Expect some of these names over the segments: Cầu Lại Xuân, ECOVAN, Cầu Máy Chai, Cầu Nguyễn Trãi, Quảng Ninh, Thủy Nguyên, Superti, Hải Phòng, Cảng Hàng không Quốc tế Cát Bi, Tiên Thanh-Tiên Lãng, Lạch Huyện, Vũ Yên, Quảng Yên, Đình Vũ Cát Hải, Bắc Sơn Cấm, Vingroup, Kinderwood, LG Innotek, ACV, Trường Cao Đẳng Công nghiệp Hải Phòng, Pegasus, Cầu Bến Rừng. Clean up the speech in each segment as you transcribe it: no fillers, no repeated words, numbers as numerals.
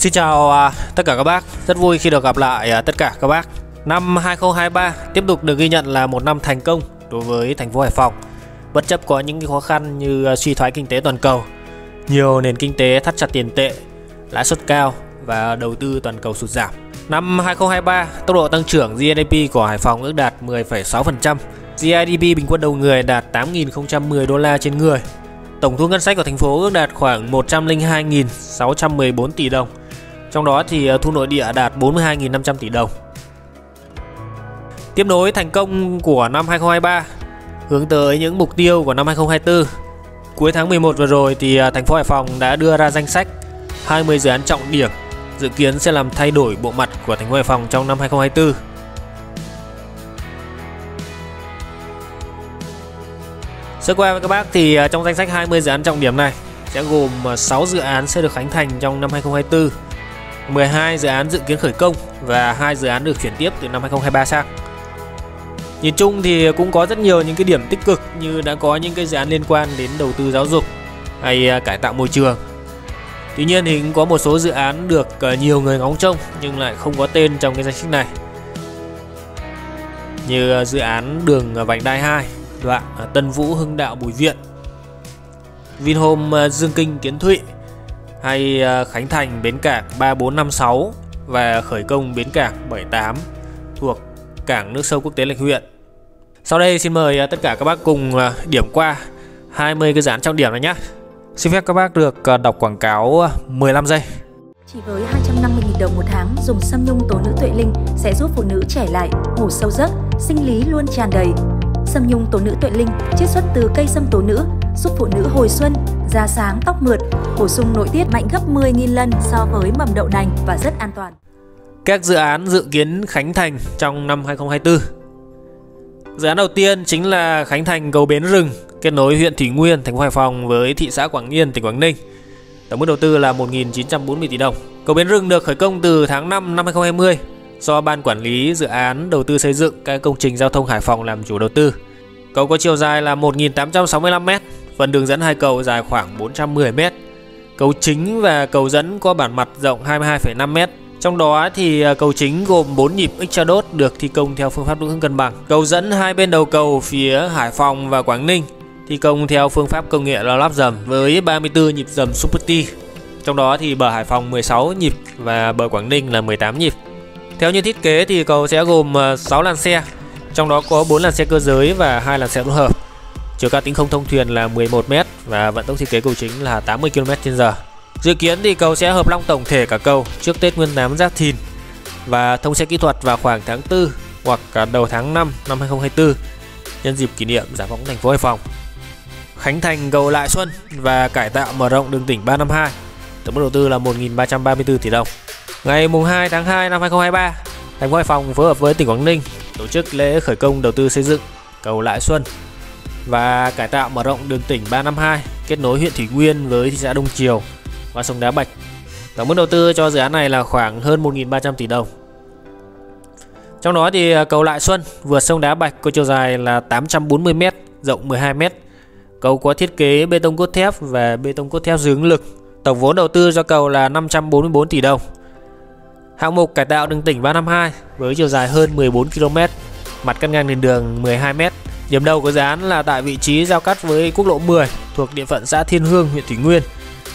Xin chào tất cả các bác, rất vui khi được gặp lại tất cả các bác. Năm 2023 tiếp tục được ghi nhận là một năm thành công đối với thành phố Hải Phòng. Bất chấp có những khó khăn như suy thoái kinh tế toàn cầu, nhiều nền kinh tế thắt chặt tiền tệ, lãi suất cao và đầu tư toàn cầu sụt giảm. Năm 2023, tốc độ tăng trưởng GDP của Hải Phòng ước đạt 10,6%, GDP bình quân đầu người đạt 8.010 đô la trên người. Tổng thu ngân sách của thành phố ước đạt khoảng 102.614 tỷ đồng. Trong đó thì thu nội địa đạt 42.500 tỷ đồng. Tiếp nối thành công của năm 2023, hướng tới những mục tiêu của năm 2024. Cuối tháng 11 vừa rồi thì thành phố Hải Phòng đã đưa ra danh sách 20 dự án trọng điểm dự kiến sẽ làm thay đổi bộ mặt của thành phố Hải Phòng trong năm 2024. Sơ qua với các bác thì trong danh sách 20 dự án trọng điểm này sẽ gồm 6 dự án sẽ được khánh thành trong năm 2024, 12 dự án dự kiến khởi công và 2 dự án được chuyển tiếp từ năm 2023 sang. Nhìn chung thì cũng có rất nhiều những cái điểm tích cực, như đã có những cái dự án liên quan đến đầu tư giáo dục hay cải tạo môi trường. Tuy nhiên thì cũng có một số dự án được nhiều người ngóng trông nhưng lại không có tên trong cái danh sách này, như dự án đường vành đai 2 đoạn Tân Vũ Hưng Đạo Bùi Viện, Vinhomes Dương Kinh Kiến Thụy, hay khánh thành bến cảng 3456 và khởi công bến cảng 78 thuộc cảng nước sâu quốc tế Lạch Huyện. Sau đây xin mời tất cả các bác cùng điểm qua 20 cái dự án trọng điểm này nhé. Xin phép các bác được đọc quảng cáo 15 giây. Chỉ với 250.000 đồng một tháng, dùng sâm nhung tố nữ Tuệ Linh sẽ giúp phụ nữ trẻ lại, ngủ sâu giấc, sinh lý luôn tràn đầy. Sâm nhung tố nữ Tuệ Linh chiết xuất từ cây sâm tố nữ, giúp phụ nữ hồi xuân, da sáng, tóc mượt, bổ sung nội tiết mạnh gấp 10.000 lần so với mầm đậu nành và rất an toàn. Các dự án dự kiến khánh thành trong năm 2024. Dự án đầu tiên chính là khánh thành cầu Bến Rừng, kết nối huyện Thủy Nguyên, thành phố Hải Phòng với thị xã Quảng Yên, tỉnh Quảng Ninh. Tổng mức đầu tư là 1.940 tỷ đồng. Cầu Bến Rừng được khởi công từ tháng 5 năm 2020 do Ban Quản lý Dự án Đầu tư xây dựng các công trình giao thông Hải Phòng làm chủ đầu tư. Cầu có chiều dài là 1.865m, phần đường dẫn hai cầu dài khoảng 410m. Cầu chính và cầu dẫn có bản mặt rộng 22,5m. Trong đó thì cầu chính gồm 4 nhịp Xadot được thi công theo phương pháp đối hướng cân bằng. Cầu dẫn hai bên đầu cầu phía Hải Phòng và Quảng Ninh thi công theo phương pháp công nghệ lắp dầm với 34 nhịp dầm Superti. Trong đó thì bờ Hải Phòng 16 nhịp và bờ Quảng Ninh là 18 nhịp. Theo như thiết kế thì cầu sẽ gồm 6 làn xe, trong đó có 4 làn xe cơ giới và 2 làn xe hỗn hợp. Chiều cao tính không thông thuyền là 11m và vận tốc thiết kế cầu chính là 80 km/h. Dự kiến thì cầu sẽ hợp long tổng thể cả cầu trước Tết Nguyên đán Giáp Thìn và thông xe kỹ thuật vào khoảng tháng 4 hoặc đầu tháng 5 năm 2024 nhân dịp kỷ niệm giải phóng thành phố Hải Phòng. Khánh thành cầu Lại Xuân và cải tạo mở rộng đường tỉnh 352, tổng mức đầu tư là 1.334 tỷ đồng. Ngày 2 tháng 2 năm 2023, thành phố Hải Phòng phối hợp với tỉnh Quảng Ninh tổ chức lễ khởi công đầu tư xây dựng cầu Lại Xuân và cải tạo mở rộng đường tỉnh 352 kết nối huyện Thủy Nguyên với thị xã Đông Triều và sông Đá Bạch. Tổng mức đầu tư cho dự án này là khoảng hơn 1.300 tỷ đồng. Trong đó thì cầu Lại Xuân vượt sông Đá Bạch có chiều dài là 840m, rộng 12m. Cầu có thiết kế bê tông cốt thép và bê tông cốt thép dưới ứng lực. Tổng vốn đầu tư cho cầu là 544 tỷ đồng. Hạng mục cải tạo đường tỉnh 352 với chiều dài hơn 14 km, mặt cắt ngang nền đường 12m. Điểm đầu của dự án là tại vị trí giao cắt với quốc lộ 10 thuộc địa phận xã Thiên Hương, huyện Thủy Nguyên,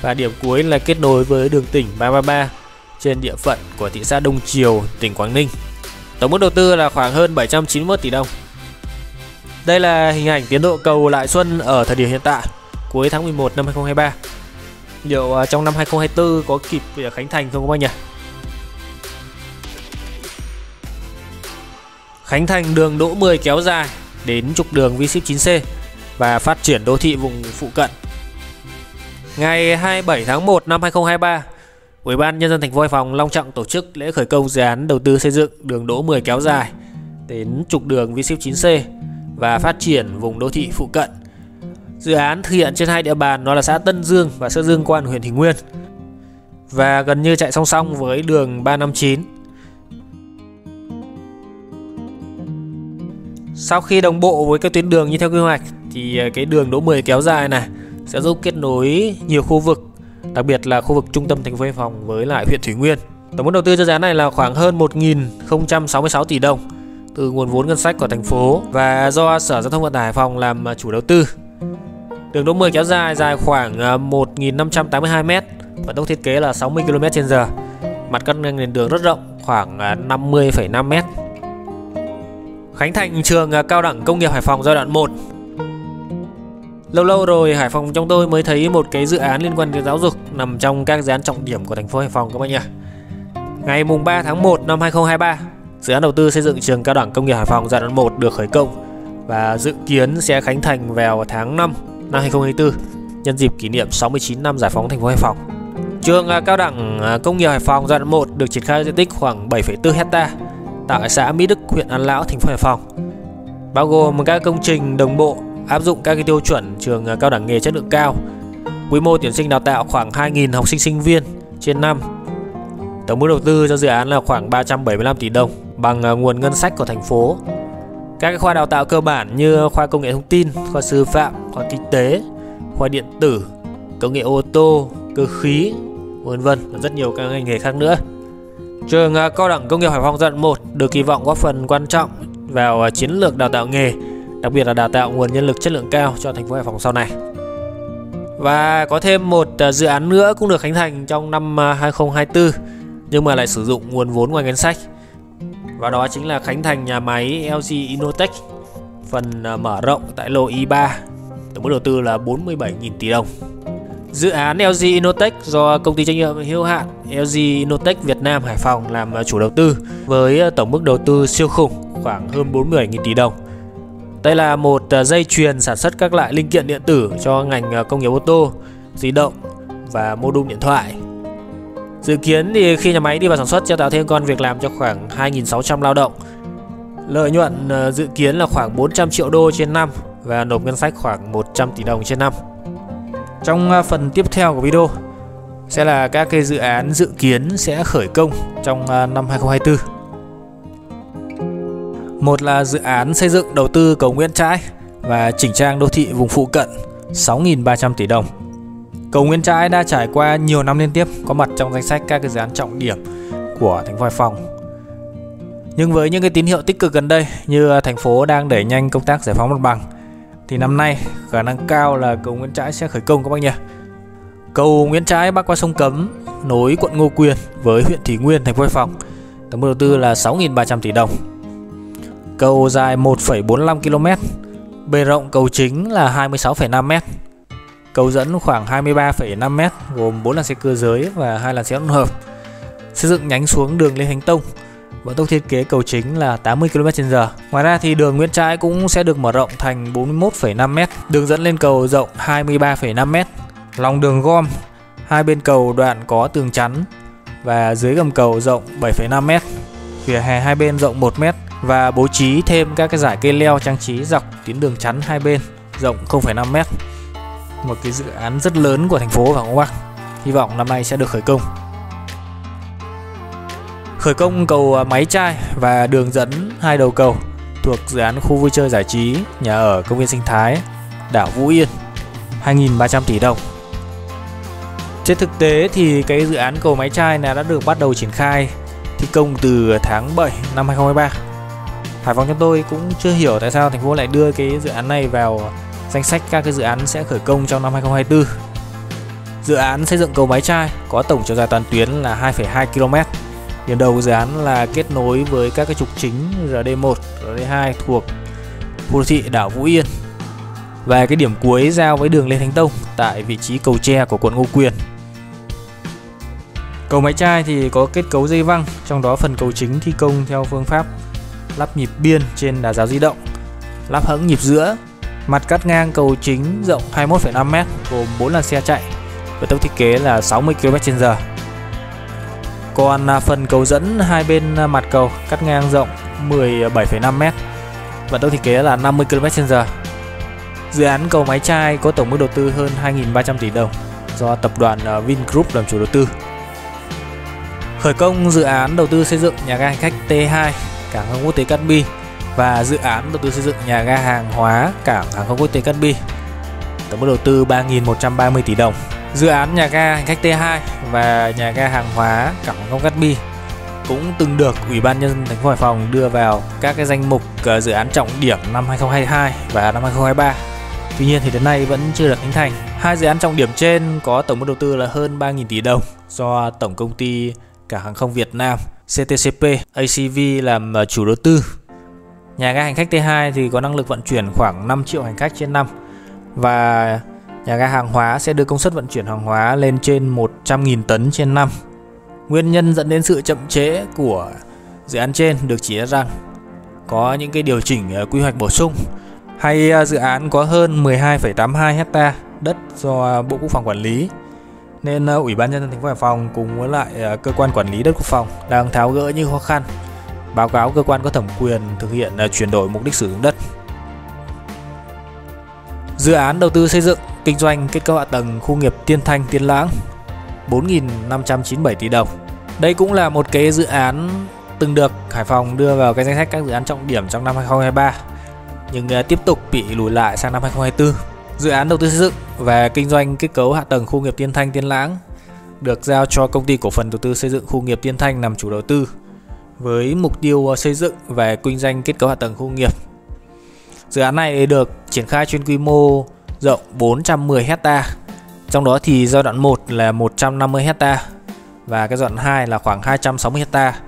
và điểm cuối là kết nối với đường tỉnh 333 trên địa phận của thị xã Đông Triều, tỉnh Quảng Ninh. Tổng mức đầu tư là khoảng hơn 791 tỷ đồng. Đây là hình ảnh tiến độ cầu Lại Xuân ở thời điểm hiện tại, cuối tháng 11 năm 2023. Liệu trong năm 2024 có kịp khánh thành không các bác nhỉ? Khánh thành đường Đỗ 10 kéo dài đến trục đường V-Ship 9C và phát triển đô thị vùng phụ cận. Ngày 27 tháng 1 năm 2023, Ủy ban Nhân dân thành phố Hải Phòng long trọng tổ chức lễ khởi công dự án đầu tư xây dựng đường Đỗ 10 kéo dài đến trục đường V-Ship 9C và phát triển vùng đô thị phụ cận. Dự án thực hiện trên hai địa bàn đó là xã Tân Dương và xã Dương Quan, huyện Thủy Nguyên, và gần như chạy song song với đường 359. Sau khi đồng bộ với các tuyến đường như theo quy hoạch thì cái đường Đỗ 10 kéo dài này sẽ giúp kết nối nhiều khu vực, đặc biệt là khu vực trung tâm thành phố Hải Phòng với lại huyện Thủy Nguyên. Tổng vốn đầu tư cho dự án này là khoảng hơn 1.066 tỷ đồng từ nguồn vốn ngân sách của thành phố và do Sở Giao thông Vận tải Hải Phòng làm chủ đầu tư. Đường đỗ 10 kéo dài khoảng 1.582 m và tốc thiết kế là 60 km/h. Mặt cắt nền đường rất rộng, khoảng 50,5 m. Khánh thành Trường Cao Đẳng Công nghiệp Hải Phòng giai đoạn 1. Lâu rồi Hải Phòng trong tôi mới thấy một cái dự án liên quan đến giáo dục nằm trong các dự án trọng điểm của thành phố Hải Phòng các bạn nhỉ. Ngày mùng 3 tháng 1 năm 2023, dự án đầu tư xây dựng Trường Cao Đẳng Công nghiệp Hải Phòng giai đoạn 1 được khởi công và dự kiến sẽ khánh thành vào tháng 5 năm 2024 nhân dịp kỷ niệm 69 năm giải phóng thành phố Hải Phòng. Trường Cao Đẳng Công nghiệp Hải Phòng giai đoạn 1 được triển khai diện tích khoảng 7,4 hectare tại xã Mỹ Đức, huyện An Lão, thành phố Hải Phòng, bao gồm các công trình đồng bộ áp dụng các tiêu chuẩn trường cao đẳng nghề chất lượng cao, quy mô tuyển sinh đào tạo khoảng 2.000 học sinh sinh viên trên năm. Tổng mức đầu tư cho dự án là khoảng 375 tỷ đồng bằng nguồn ngân sách của thành phố. Các khoa đào tạo cơ bản như khoa công nghệ thông tin, khoa sư phạm, khoa kinh tế, khoa điện tử, công nghệ ô tô, cơ khí, v.v. và rất nhiều các ngành nghề khác nữa. Trường Cao đẳng Công nghiệp Hải Phòng giai đoạn 1 được kỳ vọng góp phần quan trọng vào chiến lược đào tạo nghề, đặc biệt là đào tạo nguồn nhân lực chất lượng cao cho thành phố Hải Phòng sau này. Và có thêm một dự án nữa cũng được khánh thành trong năm 2024 nhưng mà lại sử dụng nguồn vốn ngoài ngân sách. Và đó chính là khánh thành nhà máy LG Innotek phần mở rộng tại lô I3. Tổng mức đầu tư là 47.000 tỷ đồng. Dự án LG Innotek do công ty trách nhiệm hữu hạn LG Innotek Việt Nam Hải Phòng làm chủ đầu tư với tổng mức đầu tư siêu khủng khoảng hơn 47.000 tỷ đồng. Đây là một dây chuyền sản xuất các loại linh kiện điện tử cho ngành công nghiệp ô tô, di động và mô đun điện thoại. Dự kiến thì khi nhà máy đi vào sản xuất sẽ tạo thêm công việc làm cho khoảng 2.600 lao động. Lợi nhuận dự kiến là khoảng 400 triệu đô trên năm và nộp ngân sách khoảng 100 tỷ đồng trên năm. Trong phần tiếp theo của video sẽ là các cái dự án dự kiến sẽ khởi công trong năm 2024. Một là dự án xây dựng đầu tư cầu Nguyễn Trãi và chỉnh trang đô thị vùng phụ cận 6.300 tỷ đồng. Cầu Nguyễn Trãi đã trải qua nhiều năm liên tiếp có mặt trong danh sách các cái dự án trọng điểm của thành phố Hải Phòng. Nhưng với những cái tín hiệu tích cực gần đây như thành phố đang đẩy nhanh công tác giải phóng mặt bằng thì năm nay khả năng cao là cầu Nguyễn Trãi sẽ khởi công các bác nhỉ. Cầu Nguyễn Trãi bắc qua sông Cấm nối quận Ngô Quyền với huyện Thủy Nguyên, thành phố Hải Phòng. Tổng mức đầu tư là 6.300 tỷ đồng. Cầu dài 1,45 km, bề rộng cầu chính là 26,5 m. Cầu dẫn khoảng 23,5 m gồm 4 làn xe cơ giới và 2 làn xe hỗn hợp. Xây dựng nhánh xuống đường Lê Thánh Tông và tốc thiết kế cầu chính là 80 km/h. Ngoài ra thì đường Nguyễn Trãi cũng sẽ được mở rộng thành 41,5 m, đường dẫn lên cầu rộng 23,5 m, lòng đường gom, hai bên cầu đoạn có tường chắn và dưới gầm cầu rộng 7,5 m, vỉa hè hai bên rộng 1 m. Và bố trí thêm các cái dải cây leo trang trí dọc tuyến đường chắn hai bên rộng 0,5 m. Một cái dự án rất lớn của thành phố và Bắc. Hy vọng năm nay sẽ được khởi công. Khởi công cầu Máy Chai và đường dẫn hai đầu cầu thuộc dự án khu vui chơi giải trí, nhà ở, công viên sinh thái đảo Vũ Yên 2.300 tỷ đồng. Trên thực tế thì cái dự án cầu Máy Chai này đã được bắt đầu triển khai thi công từ tháng 7 năm 2023. Hải Phòng chúng tôi cũng chưa hiểu tại sao thành phố lại đưa cái dự án này vào danh sách các cái dự án sẽ khởi công trong năm 2024. Dự án xây dựng cầu Máy Chai có tổng chiều dài toàn tuyến là 2,2 km. Điểm đầu của dự án là kết nối với các cái trục chính RD1, RD2 thuộc khu đô thị đảo Vũ Yên và cái điểm cuối giao với đường Lê Thánh Tông tại vị trí cầu tre của quận Ngô Quyền. Cầu Máy Chai thì có kết cấu dây văng, trong đó phần cầu chính thi công theo phương pháp lắp nhịp biên trên đà giáo di động, lắp hẫng nhịp giữa. Mặt cắt ngang cầu chính rộng 21,5 m gồm 4 làn xe chạy với tốc thiết kế là 60 km/h. Còn phần cầu dẫn hai bên mặt cầu cắt ngang rộng 17,5 m và tốc thiết kế là 50 km/h. Dự án cầu Máy Chai có tổng mức đầu tư hơn 2.300 tỷ đồng do tập đoàn Vingroup làm chủ đầu tư. Khởi công dự án đầu tư xây dựng nhà ga hành khách T2 Cảng Hàng không Quốc tế Cát Bi và dự án đầu tư xây dựng nhà ga hàng hóa Cảng Hàng không Quốc tế Cát Bi. Tổng mức đầu tư 3.130 tỷ đồng. Dự án nhà ga hành khách T2 và nhà ga hàng hóa Cảng Hàng không Cát Bi cũng từng được Ủy ban nhân dân thành phố Hải Phòng đưa vào các cái danh mục dự án trọng điểm năm 2022 và năm 2023. Tuy nhiên thì đến nay vẫn chưa được khánh thành. Hai dự án trọng điểm trên có tổng mức đầu tư là hơn 3.000 tỷ đồng do Tổng công ty Cảng Hàng không Việt Nam CTCP ACV làm chủ đầu tư. Nhà ga hành khách T2 thì có năng lực vận chuyển khoảng 5 triệu hành khách trên năm và nhà ga hàng hóa sẽ đưa công suất vận chuyển hàng hóa lên trên 100.000 tấn trên năm. Nguyên nhân dẫn đến sự chậm trễ của dự án trên được chỉ ra rằng có những cái điều chỉnh quy hoạch bổ sung hay dự án có hơn 12,82 hectare đất do Bộ Quốc phòng quản lý, nên Ủy ban nhân dân thành phố Hải Phòng cùng với lại cơ quan quản lý đất quốc phòng đang tháo gỡ những khó khăn, báo cáo cơ quan có thẩm quyền thực hiện chuyển đổi mục đích sử dụng đất. Dự án đầu tư xây dựng, kinh doanh, kết cấu hạ tầng khu nghiệp Tiên Thanh-Tiên Lãng 4.597 tỷ đồng. Đây cũng là một cái dự án từng được Hải Phòng đưa vào cái danh sách các dự án trọng điểm trong năm 2023, nhưng tiếp tục bị lùi lại sang năm 2024. Dự án đầu tư xây dựng và kinh doanh kết cấu hạ tầng khu nghiệp Tiên Thanh Tiên Lãng được giao cho Công ty Cổ phần Đầu tư Xây dựng Khu nghiệp Tiên Thanh làm chủ đầu tư với mục tiêu xây dựng và kinh doanh kết cấu hạ tầng khu nghiệp. Dự án này được triển khai trên quy mô rộng 410 hectare, trong đó thì giai đoạn 1 là 150 hectare và cái giai đoạn 2 là khoảng 260 hectare.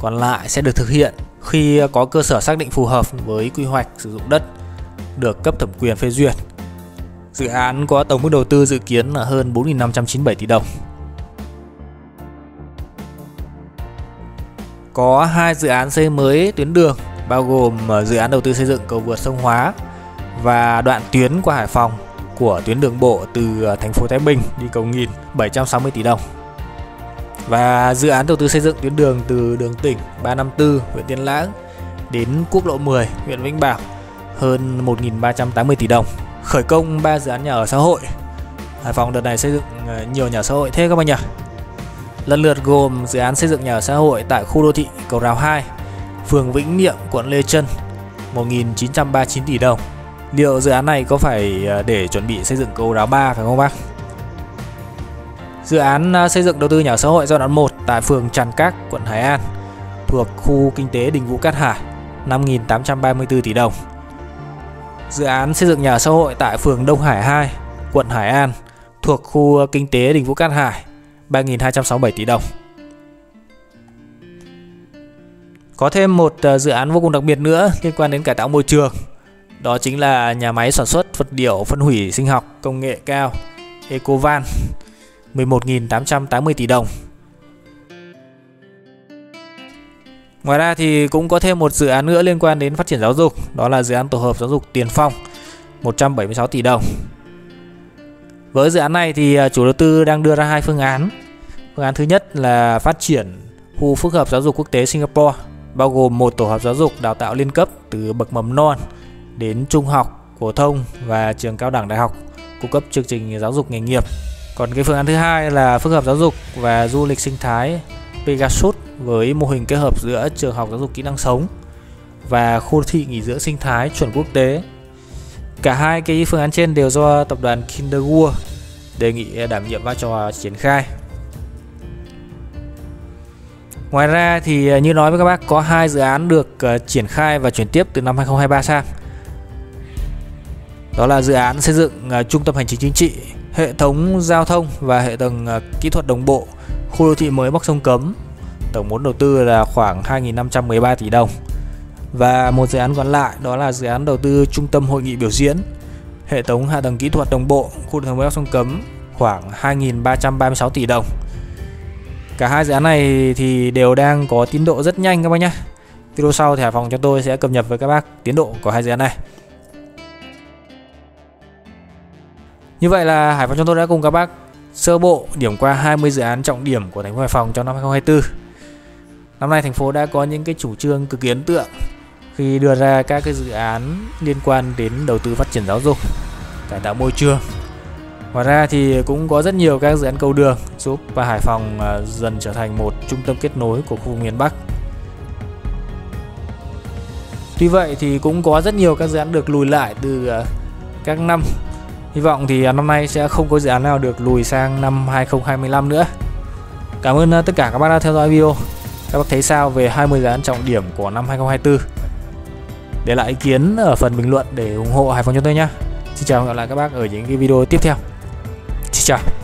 Còn lại sẽ được thực hiện khi có cơ sở xác định phù hợp với quy hoạch sử dụng đất được cấp thẩm quyền phê duyệt. Dự án có tổng mức đầu tư dự kiến là hơn 4.597 tỷ đồng. Có hai dự án xây mới tuyến đường, bao gồm dự án đầu tư xây dựng cầu vượt sông Hóa và đoạn tuyến qua Hải Phòng của tuyến đường bộ từ thành phố Thái Bình đi Cầu Nghìn 760 tỷ đồng. Và dự án đầu tư xây dựng tuyến đường từ đường tỉnh 354 huyện Tiên Lãng đến quốc lộ 10 huyện Vĩnh Bảo hơn 1.380 tỷ đồng. Khởi công 3 dự án nhà ở xã hội. Hải Phòng đợt này xây dựng nhiều nhà ở xã hội thế các bạn nhỉ? Lần lượt gồm dự án xây dựng nhà ở xã hội tại khu đô thị Cầu Rào 2, phường Vĩnh Niệm, quận Lê Chân 1.939 tỷ đồng. Liệu dự án này có phải để chuẩn bị xây dựng Cầu Rào 3 phải không bác? Dự án xây dựng đầu tư nhà ở xã hội giai đoạn 1 tại phường Tràng Cát, quận Hải An thuộc khu kinh tế Đình Vũ Cát Hải 5.834 tỷ đồng. Dự án xây dựng nhà ở xã hội tại phường Đông Hải 2, quận Hải An thuộc khu kinh tế Đình Vũ Cát Hải 3.267 tỷ đồng. Có thêm một dự án vô cùng đặc biệt nữa liên quan đến cải tạo môi trường. Đó chính là nhà máy sản xuất vật liệu phân hủy sinh học công nghệ cao ECOVAN 11.880 tỷ đồng. Ngoài ra thì cũng có thêm một dự án nữa liên quan đến phát triển giáo dục, đó là dự án tổ hợp giáo dục Tiền Phong 176 tỷ đồng. Với dự án này thì chủ đầu tư đang đưa ra hai phương án. Phương án thứ nhất là phát triển khu phức hợp giáo dục quốc tế Singapore, bao gồm một tổ hợp giáo dục đào tạo liên cấp từ bậc mầm non đến trung học, phổ thông và trường cao đẳng đại học, cung cấp chương trình giáo dục nghề nghiệp. Còn cái phương án thứ hai là phức hợp giáo dục và du lịch sinh thái Pegasus với mô hình kết hợp giữa trường học giáo dục kỹ năng sống và khu đô thị nghỉ dưỡng sinh thái chuẩn quốc tế. Cả hai cái phương án trên đều do tập đoàn Kinderwood đề nghị đảm nhiệm vai trò triển khai. Ngoài ra thì như nói với các bác, có hai dự án được triển khai và chuyển tiếp từ năm 2023 sang. Đó là dự án xây dựng trung tâm hành chính chính trị, hệ thống giao thông và hệ tầng kỹ thuật đồng bộ khu đô thị mới Bắc Sơn Cấm, tổng vốn đầu tư là khoảng 2.513 tỷ đồng. Và một dự án còn lại đó là dự án đầu tư trung tâm hội nghị biểu diễn, hệ thống hạ tầng kỹ thuật đồng bộ khu đô thị mới Bắc Sơn Cấm khoảng 2.336 tỷ đồng. Cả hai dự án này thì đều đang có tiến độ rất nhanh các bác nhé. Video sau thì Hải Phòng cho tôi sẽ cập nhật với các bác tiến độ của hai dự án này. Như vậy là Hải Phòng chúng tôi đã cùng các bác sơ bộ điểm qua 20 dự án trọng điểm của thành phố Hải Phòng trong năm 2024. Năm nay thành phố đã có những cái chủ trương cực kỳ ấn tượng khi đưa ra các cái dự án liên quan đến đầu tư phát triển giáo dục, cải tạo môi trường. Ngoài ra thì cũng có rất nhiều các dự án cầu đường giúp và Hải Phòng dần trở thành một trung tâm kết nối của khu miền Bắc. Tuy vậy thì cũng có rất nhiều các dự án được lùi lại từ các năm Hy vọng thì năm nay sẽ không có dự án nào được lùi sang năm 2025 nữa. Cảm ơn tất cả các bác đã theo dõi video. Các bác thấy sao về 20 dự án trọng điểm của năm 2024? Để lại ý kiến ở phần bình luận để ủng hộ Hải Phòng chúng tôi nhé. Xin chào và hẹn gặp lại các bác ở những cái video tiếp theo. Xin chào.